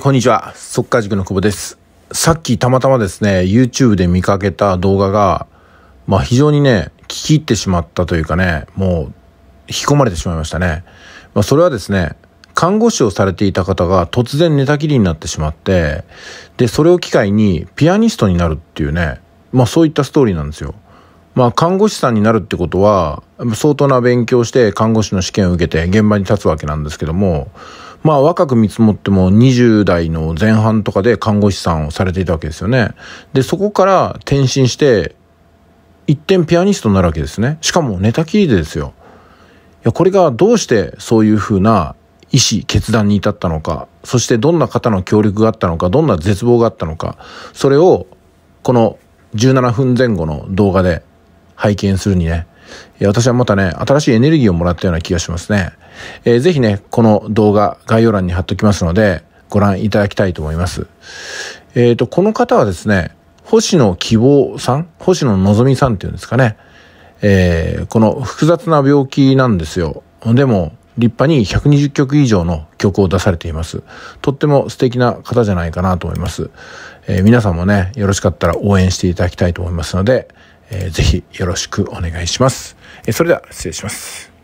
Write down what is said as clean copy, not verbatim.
こんにちは。速稼塾の久保です。さっきたまたまですね、YouTube で見かけた動画が、非常にね、聞き入ってしまったというかね、もう、引き込まれてしまいましたね。それはですね、看護師をされていた方が突然寝たきりになってしまって、で、それを機会にピアニストになるっていうね、そういったストーリーなんですよ。看護師さんになるってことは、相当な勉強して看護師の試験を受けて現場に立つわけなんですけども、若く見積もっても20代の前半とかで看護師さんをされていたわけですよね。で、そこから転身して、一転ピアニストになるわけですね。しかも寝たきりでですよ。これがどうしてそういうふうな意思、決断に至ったのか、そしてどんな方の協力があったのか、どんな絶望があったのか、それをこの17分前後の動画で拝見するにね、私はまたね、新しいエネルギーをもらったような気がしますね。ぜひね、この動画、概要欄に貼っときますので、ご覧いただきたいと思います。この方はですね、星野希望さん、星野のぞみさんっていうんですかね。この複雑な病気なんですよ。でも、立派に120曲以上の曲を出されています。とっても素敵な方じゃないかなと思います。皆さんもね、よろしかったら応援していただきたいと思いますので、ぜひよろしくお願いします。それでは失礼します。